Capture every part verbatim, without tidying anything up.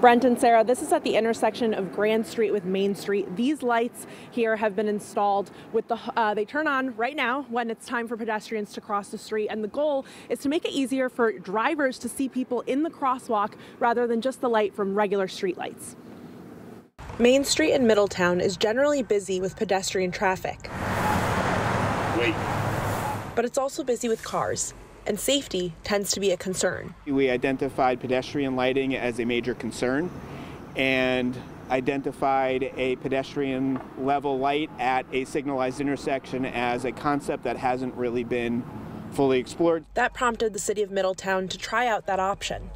Brent and Sarah, this is at the intersection of Grand Street with Main Street. These lights here have been installed with the, uh, they turn on right now when it's time for pedestrians to cross the street. And the goal is to make it easier for drivers to see people in the crosswalk rather than just the light from regular street lights. Main Street in Middletown is generally busy with pedestrian traffic. Wait. But it's also busy with cars, and safety tends to be a concern. We identified pedestrian lighting as a major concern and identified a pedestrian level light at a signalized intersection as a concept that hasn't really been fully explored. That prompted the city of Middletown to try out that option,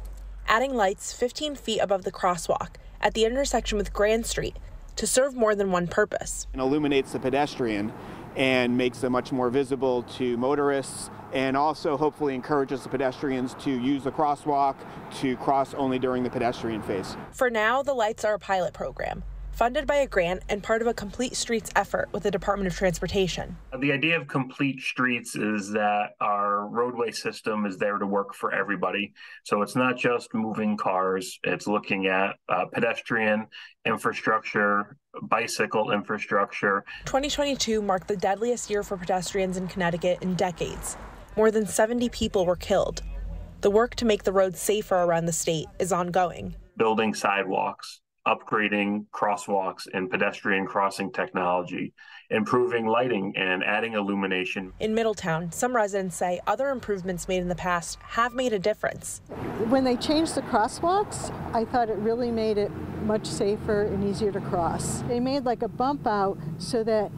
adding lights fifteen feet above the crosswalk at the intersection with Grand Street to serve more than one purpose. It illuminates the pedestrian and makes them much more visible to motorists, and also hopefully encourages the pedestrians to use the crosswalk to cross only during the pedestrian phase. For now, the lights are a pilot program funded by a grant and part of a Complete Streets effort with the Department of Transportation. The idea of Complete Streets is that our roadway system is there to work for everybody. So it's not just moving cars, it's looking at uh, pedestrian infrastructure, bicycle infrastructure. twenty twenty-two marked the deadliest year for pedestrians in Connecticut in decades. More than seventy people were killed. The work to make the roads safer around the state is ongoing. Building sidewalks, upgrading crosswalks and pedestrian crossing technology, improving lighting and adding illumination. In Middletown, some residents say other improvements made in the past have made a difference. When they changed the crosswalks, I thought it really made it much safer and easier to cross. They made like a bump out so that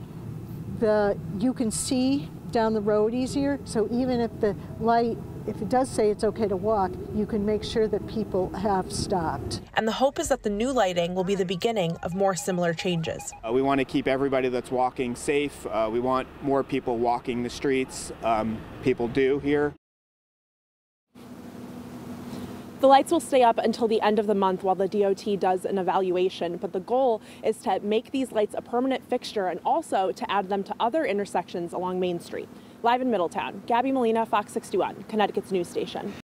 the you can see down the road easier, so even if the light if it does say it's okay to walk, you can make sure that people have stopped. And the hope is that the new lighting will be the beginning of more similar changes. Uh, we want to keep everybody that's walking safe. Uh, we want more people walking the streets. Um, people do here. The lights will stay up until the end of the month while the D O T does an evaluation, but the goal is to make these lights a permanent fixture and also to add them to other intersections along Main Street. Live in Middletown, Gabby Molina, Fox sixty-one, Connecticut's news station.